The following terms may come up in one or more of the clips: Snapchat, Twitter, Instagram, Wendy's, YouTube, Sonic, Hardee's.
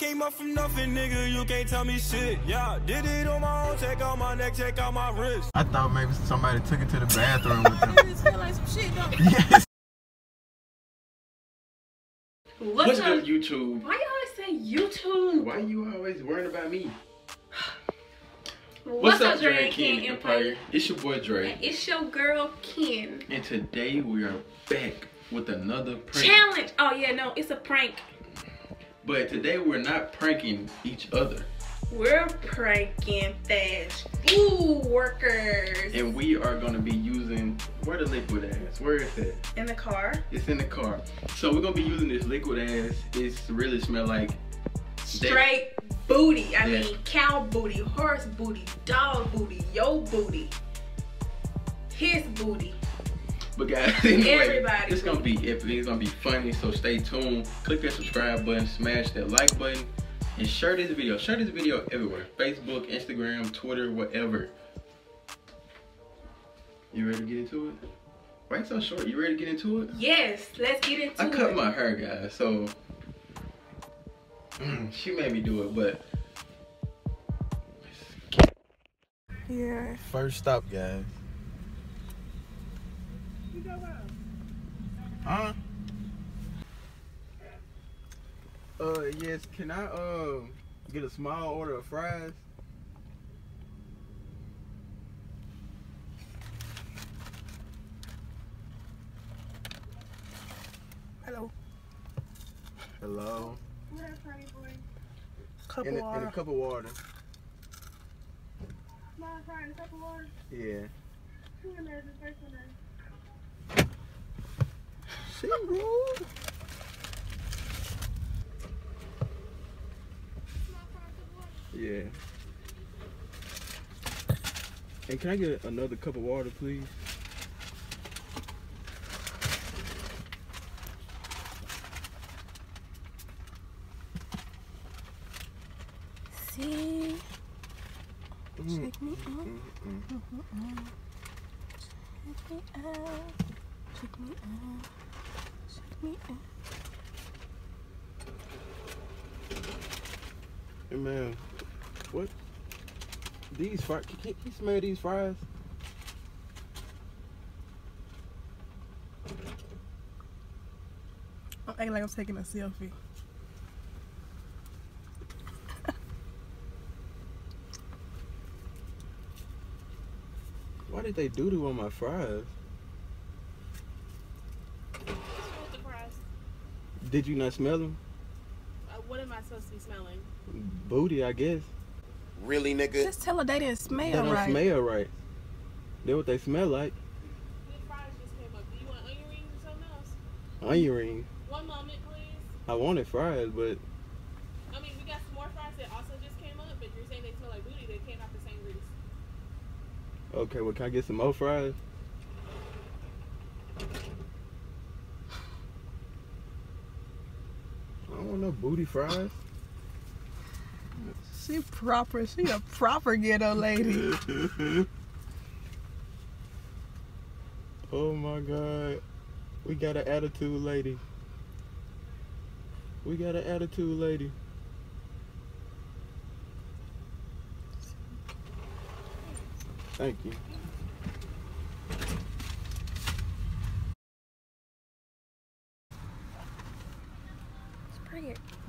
Came up from nothing, nigga, you can't tell me shit. Yeah, did it on my own, take out my neck, take out my wrist. I thought maybe somebody took it to the bathroom with them. You feel like some shit, don't you? Yes. What's up, YouTube? Why you always saying YouTube? Why you always worrying about me? What's up, Dre and Ken Empire? It's your boy Dre. And it's your girl Ken. And today we are back with another prank. Challenge! Oh yeah, no, it's a prank. But today we're not pranking each other. We're pranking fast food workers. And we are gonna be using, where the liquid ass? Where is it? In the car. It's in the car. So we're gonna be using this liquid ass. It's really smell like straight booty. I mean cow booty, horse booty, dog booty, your booty, his booty. But guys, anyway, it's gonna be epic, it's gonna be funny, so stay tuned. Click that subscribe button, smash that like button, and share this video. Share this video everywhere. Facebook, Instagram, Twitter, whatever. You ready to get into it? Why you so short? You ready to get into it? Yes, let's get into it. I cut my hair, guys, so she made me do it, but yeah. First stop, guys. Yes, can I get a small order of fries? Hello. Hello. What up, party boy? And a cup of water. Small fries, a cup of water? Yeah. Who in there? The first one there. Yeah. And can I get another cup of water, please? See? Shake me up. Shake me up. Shake me up. Hey man, what? These fries, can you smell these fries? I'm acting like I'm taking a selfie. Why did they do on my fries? Did you not smell them? What am I supposed to be smelling? Booty, I guess. Really, nigga? Just tell her they didn't smell right. They don't smell right. They're what they smell like. These fries just came up. Do you want onion rings or something else? Onion rings? One moment, please. I wanted fries, but... I mean, we got some more fries that also just came up, but you're saying they smell like booty. They came out the same grease. Okay, well, can I get some more fries? Booty fries. She a proper ghetto lady. Oh my god. We got an attitude lady. We got an attitude lady. Thank you.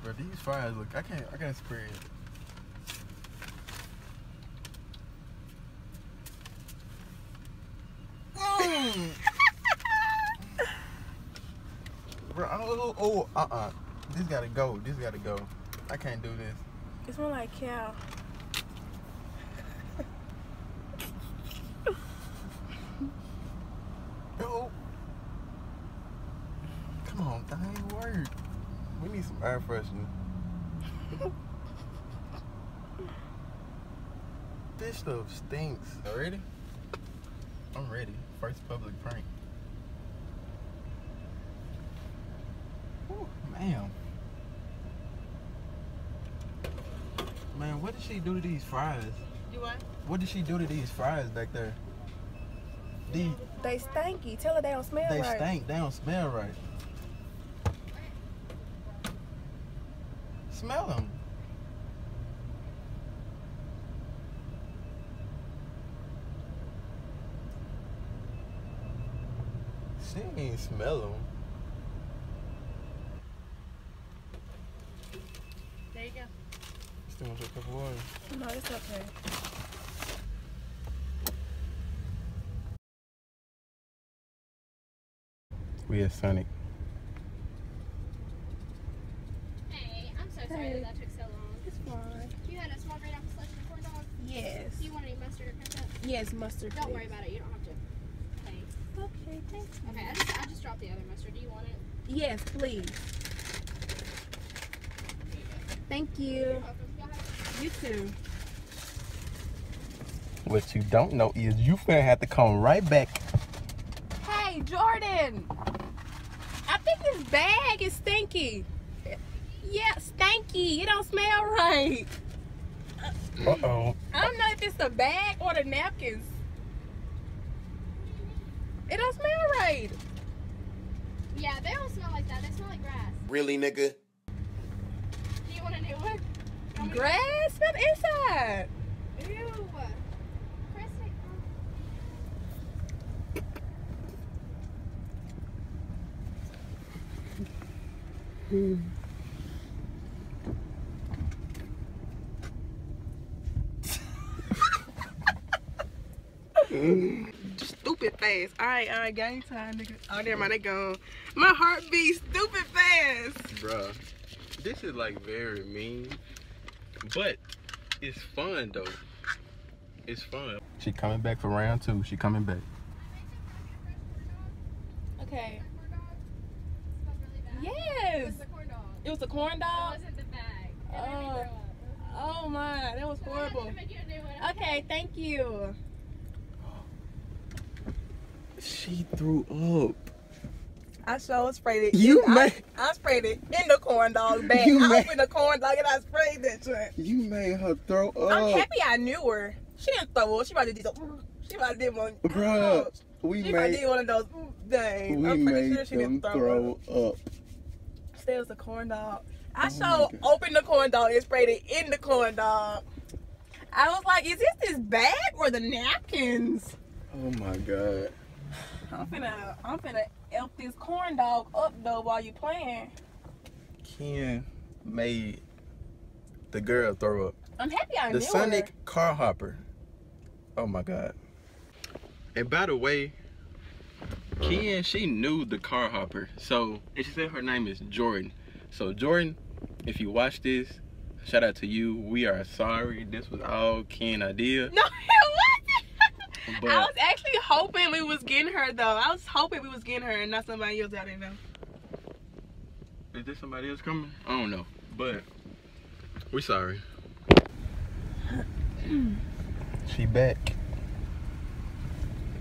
Bro, these fries look, I can't spray it. Bro, this gotta go, I can't do this. It's more like cow. No. Come on, that ain't work. We need some air freshener. This stuff stinks. Already? I'm ready. First public prank. Ooh, man. Man, what did she do to these fries? You what? What did she do to these fries back there? They stanky. Tell her they don't smell right. They stink. They don't smell right. Smell them. She ain't smell them. There you go. Still want your cup of water? No, it's okay. We at Sonic. Hey, I'm so sorry that took so long. It's fine. You had a small green apple selection of corn dogs? Yes. Do you want any mustard or ketchup? Yes, mustard. Don't worry about it. You don't have to. Okay, thanks. Okay, I just dropped the other mustard. Do you want it? Yes, please. Thank you. You too. What you don't know is you finna have to come right back. Hey, Jordan. I think this bag is stinky. Yeah, stinky. It don't smell right. Uh-oh. I don't know if it's the bag or the napkins. It don't smell right. Yeah, they don't smell like that. They smell like grass. Really, nigga? Do you want a new one? Grass from inside. Ew. Press it. Stupid fast. All right, game time, nigga. Oh, never mind, they gone. My heart beats stupid fast. Bruh, this is like very mean, but it's fun though. It's fun. She coming back for round two. She coming back. Okay. Yes. It was the corn dog. It wasn't the bag. Oh my, that was horrible. Okay, thank you. She threw up. I sure sprayed it. I sprayed it in the corn dog bag. I opened the corn dog and I sprayed that shit. You made her throw up. I'm happy I knew her. She didn't throw up. She probably did. She probably did one. Bruh, she probably did one of those things. I'm pretty sure she didn't throw up. Still, it was the corn dog. I sure opened the corn dog and sprayed it in the corn dog. I was like, is this bag or the napkins? Oh my god. I'm finna elp this corn dog up though while you playing. Ken made the girl throw up. I'm happy I knew the Sonic her. Car hopper. Oh my god. And by the way, Ken, she knew the car hopper. So, and she said her name is Jordan. So Jordan, if you watch this, shout out to you. We are sorry. This was all Ken's idea. No. But I was actually hoping we was getting her though. I was hoping we was getting her and not somebody else I didn't know. Is there somebody else coming? I don't know, but we're sorry. She back.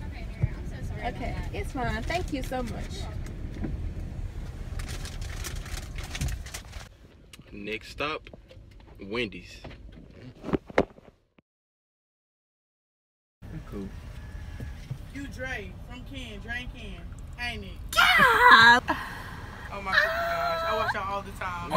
Okay, Mira, I'm so sorry. Okay, about that. It's fine. Thank you so much. Next stop, Wendy's. Cool. You Dre from Ken, Dre and Ken, ain't it? Yeah! Oh my gosh, I watch y'all all the time.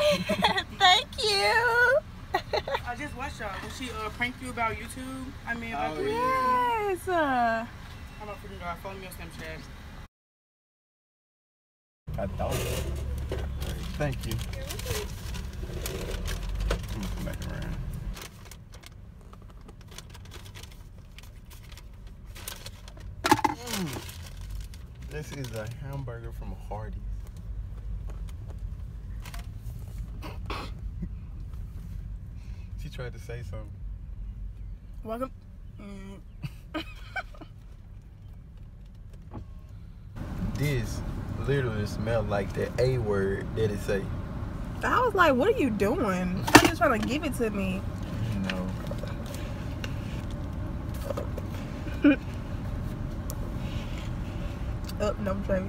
Thank you! I just watched y'all. When she pranked you about YouTube? I mean, about YouTube. Yes! I'm a freaking girl. Follow me on Snapchat. I thought it. Thank you. I'm gonna come back around. This is a hamburger from Hardee's. She tried to say something. Welcome. This literally smelled like the A word that it say. I was like, what are you doing? You're just trying to give it to me. No. No, Dre.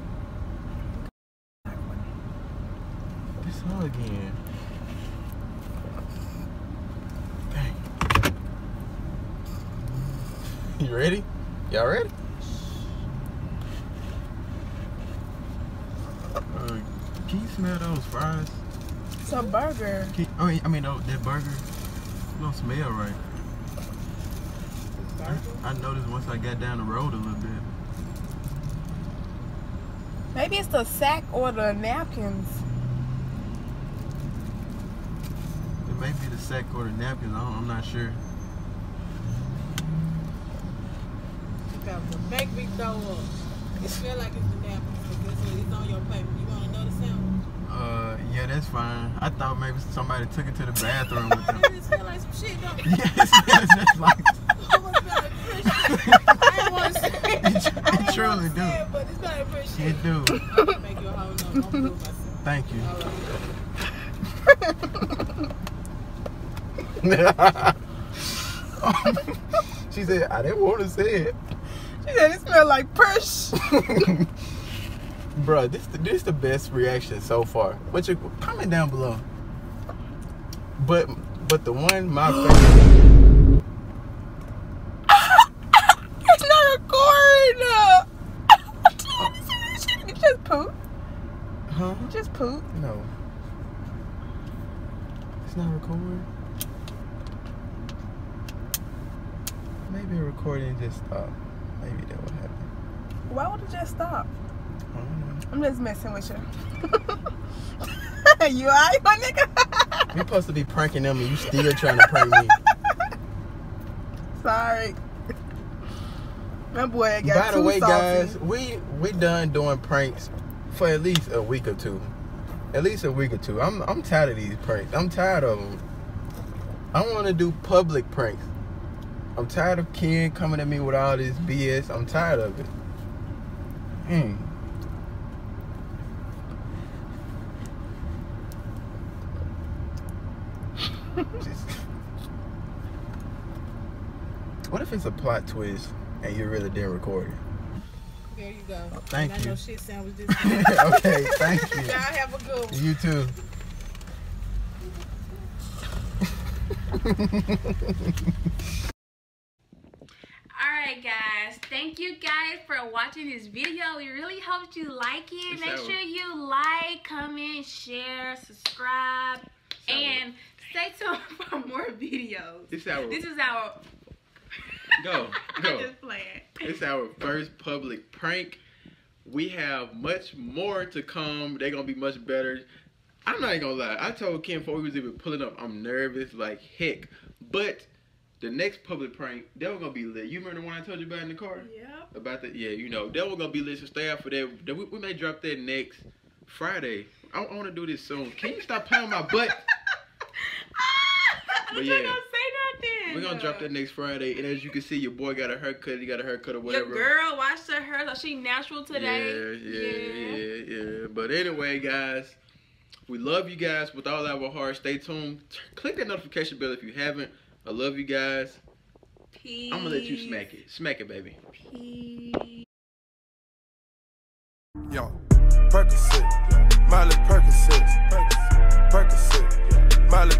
This all again. Dang. You ready? Y'all ready? Can you smell those fries? It's a burger. That burger don't smell right. I noticed once I got down the road a little bit. Maybe it's the sack or the napkins. It may be the sack or the napkins. I'm not sure. That was a big throw up. It feels like it's the napkins because it's on your paper. You want to know the sandwich? Yeah, that's fine. I thought maybe somebody took it to the bathroom with them. It just feel like some shit, don't it? Yes, it's like... Truly do. It, but it's not appreciated. It do. I'm gonna make you a whole lot. I'm gonna move myself. Thank you. She said, I didn't want to say it. She said, it smelled like push. Bruh, this the best reaction so far. What you comment down below? But the one my favorite. Huh? Just poop? No. It's not recording? Maybe recording just stopped. Maybe that would happen. Why would it just stop? I don't know. I'm just messing with you. You alright, my nigga? You're supposed to be pranking them and you still trying to prank me. Sorry. My boy got By the way, salty. Guys, we done doing pranks for at least a week or two. At least a week or two. I'm tired of these pranks. I'm tired of them. I want to do public pranks. I'm tired of Ken coming at me with all this BS. I'm tired of it. What if it's a plot twist and you really didn't record it? There you go. Oh, thank you. No shit sandwich this time. Okay, thank you. Y'all have a good one. You too. Alright guys, thank you guys for watching this video. We really hope you like it. Make sure you like, comment, share, subscribe, and stay tuned for more videos. This is our... Go. Just playing. It's our first public prank. We have much more to come. They're gonna be much better. I'm not gonna lie. I told Ken before we was even pulling up, I'm nervous like heck. But the next public prank, they were gonna be lit. You remember the one I told you about in the car? Yeah. About that? Yeah. You know, they were gonna be lit. So stay out for that. We may drop that next Friday. I want to do this soon. Can you stop playing my butt? But yeah. We're gonna drop that next Friday, and as you can see, your boy got a haircut. He got a haircut or whatever. Your girl washed her hair, so she natural today. Yeah. But anyway, guys, we love you guys with all our hearts. Stay tuned. Click that notification bell if you haven't. I love you guys. Peace. I'm gonna let you smack it. Smack it, baby. Peace. Yo, Percocet, Miley Percocet, Miley.